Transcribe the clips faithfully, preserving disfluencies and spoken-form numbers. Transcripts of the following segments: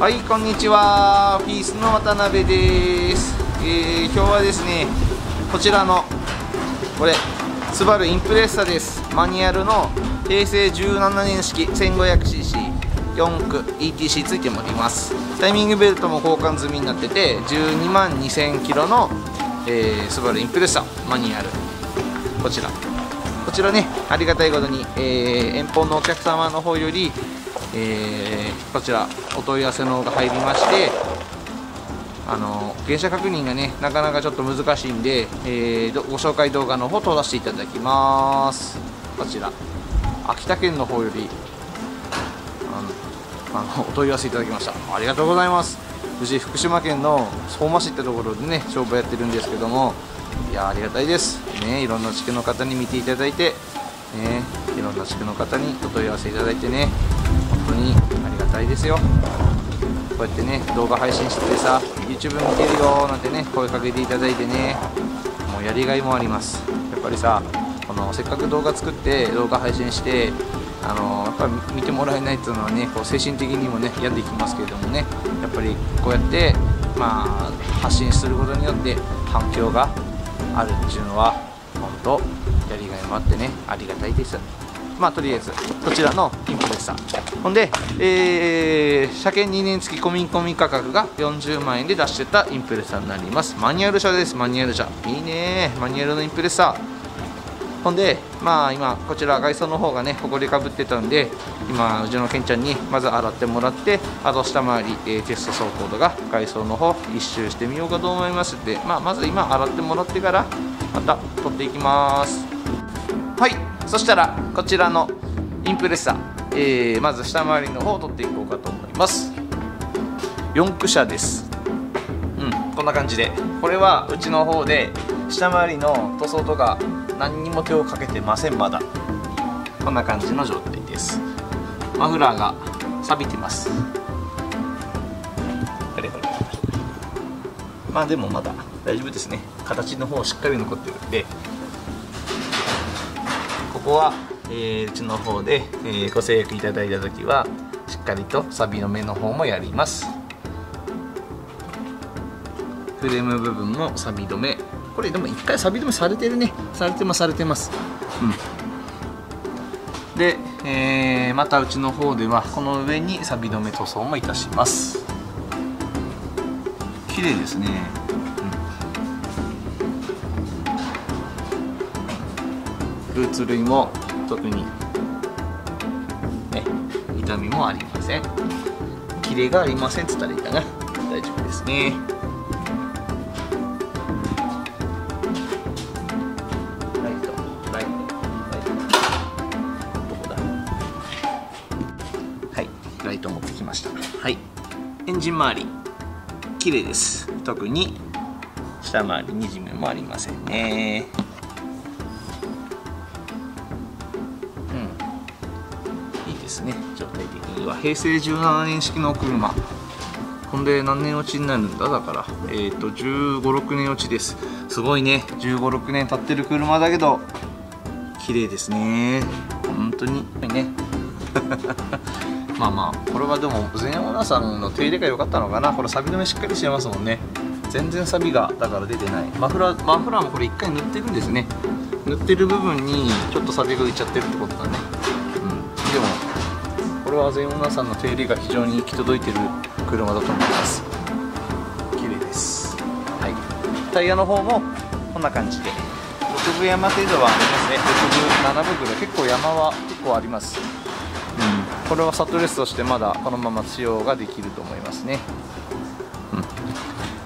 はい、こんにちは。ピースの渡辺です、えー、今日はですね、こちらのこれスバルインプレッサです。マニュアルの平成じゅうななねん式 せんごひゃくシーシー よん駆 イーティーシー ついております。タイミングベルトも交換済みになってて、じゅうにまんにせんキロの、えー、スバルインプレッサマニュアル、こちらこちらね、ありがたいことに、えー、遠方のお客様の方よりえー、こちらお問い合わせの方が入りまして、あの原車確認がねなかなかちょっと難しいんで、えー、ご紹介動画の方撮らせていただきます。こちら秋田県の方よりあのあのお問い合わせいただきました。ありがとうございます。無事福島県の相馬市ってところでね消防やってるんですけども、いやーありがたいですね。いろんな地区の方に見ていただいてね、いろんな地区の方にお問い合わせいただいてね、本当にありがたいですよ。こうやってね動画配信しててさ、 YouTube 見てるよなんてね声かけていただいてね、もうやりがいもあります。やっぱりさ、このせっかく動画作って動画配信して、あのやっぱり見てもらえないっていうのはね、こう精神的にもね病んできますけれどもね、やっぱりこうやってまあ発信することによって反響があるっていうのは本当やりがいもあってね、ありがたいです。まあとりあえずこちらのインプレッサー、ほんで、えー、車検にねん付き込み込み価格がよんじゅうまんえんで出してたインプレッサーになります。マニュアル車です。マニュアル車いいね、マニュアルのインプレッサー。ほんでまあ今こちら外装の方がねほこりかぶってたんで、今うちのけんちゃんにまず洗ってもらって、あと下回り、えー、テスト走行度が外装の方一周してみようかと思いますって、まあ、まず今洗ってもらってからまた撮っていきます。はい、そしたらこちらのインプレッサー、えー、まず下回りの方を取っていこうかと思います。よん駆車です。うん、こんな感じで、これはうちの方で下回りの塗装とか何にも手をかけてません。まだこんな感じの状態です。マフラーが錆びてます。これこれ、まあでもまだ大丈夫ですね。形の方しっかり残ってるんで、ここは、えー、うちの方で、えー、ご制約いただいた時はしっかりとサビの目の方もやります。フレーム部分もサビ止め、これでも一回サビ止めされてるね、されてますされてます、うん、で、えー、またうちの方ではこの上にサビ止め塗装もいたします。綺麗ですね。ブーツ類も特に、ね、痛みもありません。キレがありませんって言ったらいいかな。大丈夫ですね。ライト、ライト、ライト。どこだ？はい、ライト持ってきました。はい、エンジン周り、綺麗です。特に下回り、にじみもありませんね。ね、状態的には平成じゅうななねん式の車。ほんで何年落ちになるんだ、だからえっ、ー、とじゅうごろくねん落ちです。すごいね、じゅうごろくねん経ってる車だけど綺麗ですね、本当にね。まあまあこれはでも前オーナーさんの手入れが良かったのかな。これサビ止めしっかりしてますもんね。全然サビがだから出てない。マフラーマフラーもこれいっかい塗ってるんですね。塗ってる部分にちょっとサビが浮いちゃってるってことだね。でもこれは全オーナーさんの手入れが非常に行き届いてる車だと思います。綺麗です。はい、タイヤの方もこんな感じでろくぶ山程度はありますね。ろくぶ、ななぶぐらい、結構山は結構あります、うん、これはサトレスとしてまだこのまま使用ができると思いますね、うん、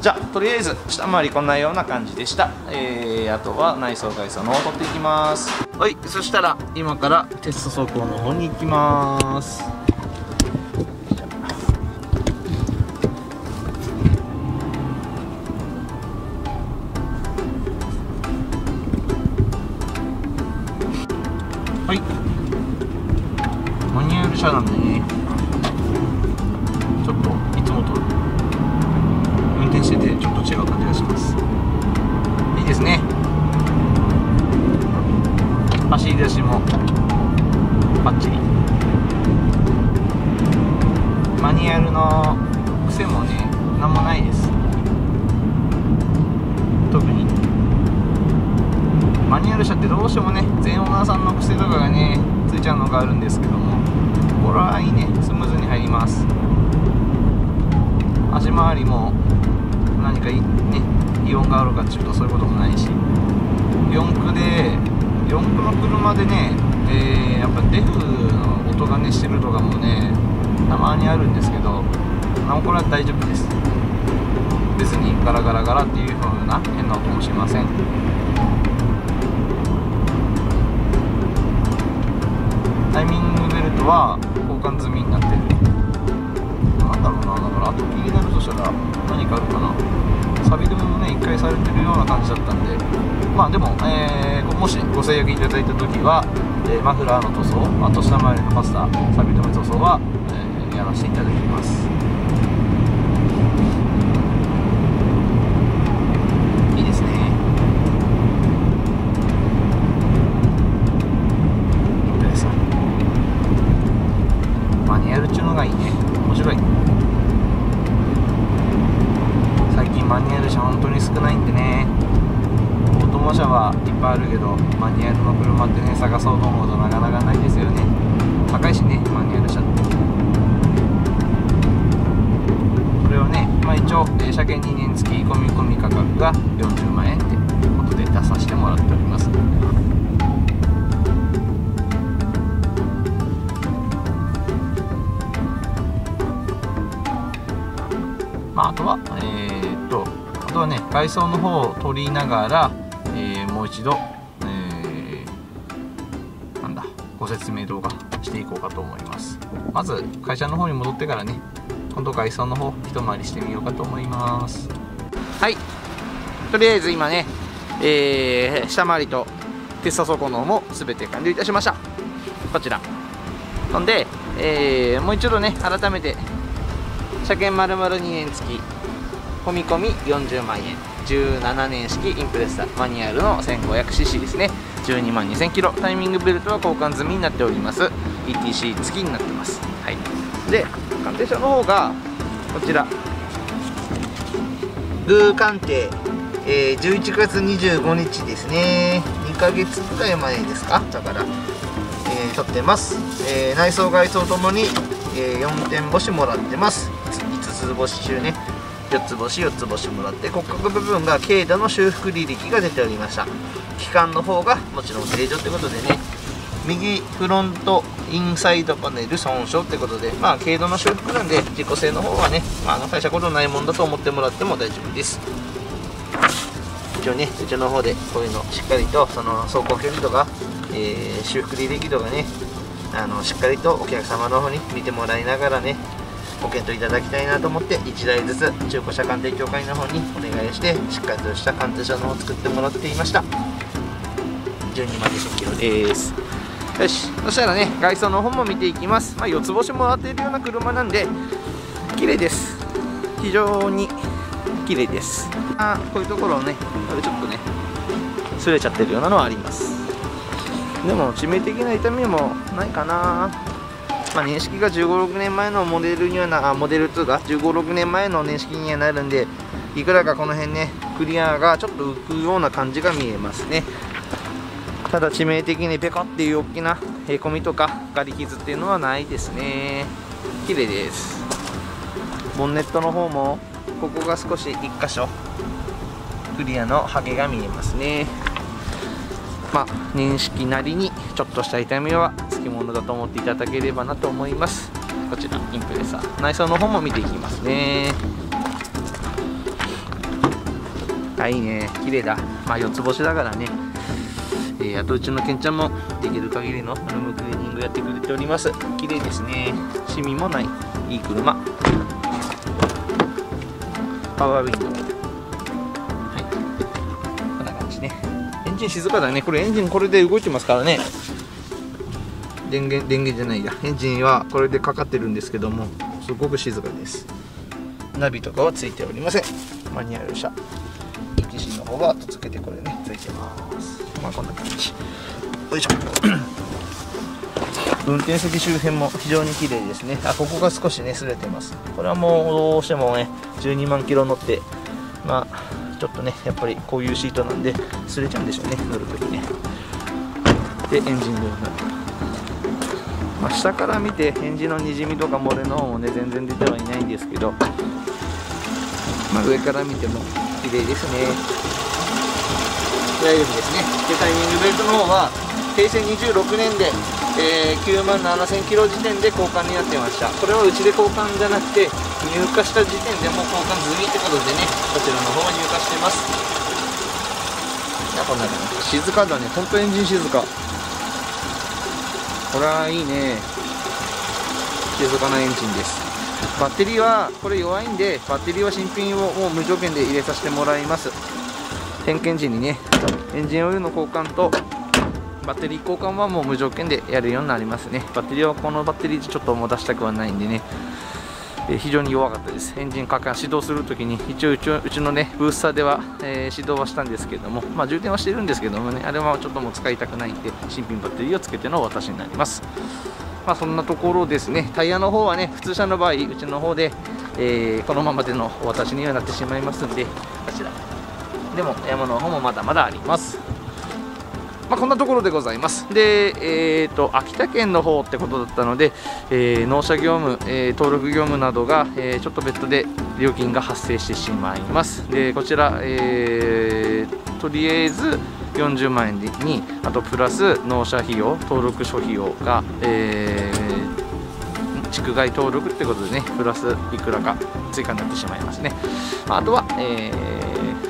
じゃあとりあえず下回りこんなような感じでした、えー、あとは内装外装の方を取っていきます。はい、そしたら今からテスト走行の方に行きまーす。はい、マニュアル車なんでね、ちょっといつもと運転しててちょっと違う感じがします。いいですね、走り出しもバッチリ。マニュアルの癖もねなんもないです。特にマニュアル車ってどうしてもね全オーナーさんの癖とかがねついちゃうのがあるんですけども、これはいいね、スムーズに入ります。足回りも何かい、ね、異音があるかっていうとそういうこともないし、四駆で四駆の車でね、えー、やっぱデフの音がねしてるとかもねたまにあるんですけど、あ、これは大丈夫です。別にガラガラガラっていうふうな変な音もしません。タイミングベルトは交換済みになってる。なんだろうな、だからあと気になるとしたら何かあるかな。サビでもね一回されてるような感じだったんで、まあでも、えー、もしご制約いただいた時は、えー、マフラーの塗装、あと下回りのパスタ、サビ止め塗装は、えー、やらせていただきます。いいですね。マニュアルっちゅうのがいいね、面白い。最近マニュアル車本当に少ないんでね、オートモ車はいっぱいあるけどマニュアルの車ってね探そうと思うとなかなかないですよね。高いしねマニュアル車って。これをね、まあ、一応車検にねん付き込み込み価格がよんじゅうまんえんってことで出させてもらっております。まあ、あとは、えー、っとあとはね外装の方を取りながら、えー、もう一度、えー、なんだご説明動画していこうかと思います。まず会社の方に戻ってからね今度外装の方一回りしてみようかと思います。はい、とりあえず今ね、えー、下回りとテスト走行の方も全て完了いたしました。こちらほんで、えー、もう一度ね改めて車検丸々にねん付き込み込みよんじゅうまんえん、じゅうななねん式インプレッサマニュアルの せんごひゃくシーシー ですね、じゅうにまんにせんキロ、タイミングベルトは交換済みになっております。 イーティーシー 付きになってます。はい、で鑑定書の方がこちらルー鑑定、えー、じゅういちがつにじゅうごにちですね、にかげつくらい前ですか、だから、えー、撮ってます、えー、内装外装ともに、えー、よんてんぼしもらってます。いつつぼし中ねよっつぼしよっつぼしもらって、骨格部分が軽度の修復履歴が出ておりました。機関の方がもちろん正常ということでね、右フロントインサイドパネル損傷ということで、まあ軽度の修復なんで自己性の方はね、まあ、大したことないもんだと思ってもらっても大丈夫です。一応ねうちの方でこういうのしっかりとその走行距離とか、えー、修復履歴とかね、あのしっかりとお客様の方に見てもらいながらねご検討いただきたいなと思って、いちだいずつ中古車鑑定協会の方にお願いしてしっかりとした鑑定車の方を作ってもらっていました。じゅうにまんにせんキロです。よし、そしたらね外装の方も見ていきます。まあ、よっつぼしもらっているような車なんで綺麗です、非常に綺麗です。あ、こういうところをねちょっとね擦れちゃってるようなのはあります。でも致命的な痛みもないかな。まあ、年式がじゅうごろくねんまえのモデルにはな、あ、モデルにがじゅうごろくねんまえの年式にはなるんで、いくらかこの辺ねクリアがちょっと浮くような感じが見えますね。ただ致命的にペコっていう大きなへこみとかガリ傷っていうのはないですね。綺麗です。ボンネットの方もここが少しいっかしょクリアのハゲが見えますね。まあ、年式なりにちょっとした痛みはつきものだと思っていただければなと思います。こちらインプレッサー内装の方も見ていきますね。あ、いいね、綺麗だ。まあよっつぼしだからね、えー、あとうちのけんちゃんもできる限りのルームクリーニングやってくれております。綺麗ですね、シミもない、いい車。パワーウィンドウ、はい、こんな感じね。エンジン静かだね。これエンジンこれで動いてますからね。電源電源じゃないや、エンジンはこれでかかってるんですけども、すごく静かです。ナビとかはついておりません。マニュアル車 イーティーシー の方は後付けてこれねついてます。まあこんな感じ。よいしょ運転席周辺も非常に綺麗ですね。あ、ここが少しね擦れてます。これはもうどうしてもねじゅうにまんキロ乗って、まあちょっとねやっぱりこういうシートなんで擦れちゃうんでしょうね、乗るときね。でエンジンルーム、まあ、下から見て返事のにじみとか漏れの方もね全然出てはいないんですけど、まあ、上から見ても綺麗ですね。大丈夫ですね。でタイミングベルトの方はへいせいにじゅうろくねんで、えー、きゅうまんななせんキロ時点で交換になってました。これはうちで交換じゃなくて入荷した時点でもう交換済みってことでね、こちらの方は入荷してます。こんな感じ、静かだね、ほんとエンジン静か。これはいいね、静かなエンジンです。バッテリーはこれ弱いんで、バッテリーは新品をもう無条件で入れさせてもらいます。点検時にねエンジンオイルの交換とバッテリー交換はもう無条件でやるようになりますね。バッテリーはこのバッテリーでちょっともう出したくはないんでね、え非常に弱かったです。エンジンかか始動するときに一応うちうちのねブースターでは、えー、始動はしたんですけども、まあ、充電はしてるんですけどもね、あれはちょっともう使いたくないんで新品バッテリーをつけての私になります。まあ、そんなところですね。タイヤの方はね普通車の場合うちの方で、えー、このままでのお渡しにはなってしまいますんで、こちらでも山の方もまだまだあります。まあ、こんなところでございます。で、えー、と秋田県の方ってことだったので、えー、納車業務、えー、登録業務などが、えー、ちょっと別途で料金が発生してしまいます。でこちら、えー、とりあえずよんじゅうまんえんに、あとプラス納車費用、登録諸費用が、えー、地区外登録ってことでねプラスいくらか追加になってしまいますね。あとは、えー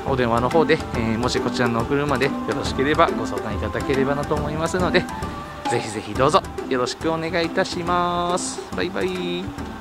お電話の方で、えー、もしこちらのお車でよろしければご相談いただければなと思いますので、ぜひぜひどうぞよろしくお願いいたします。バイバイ。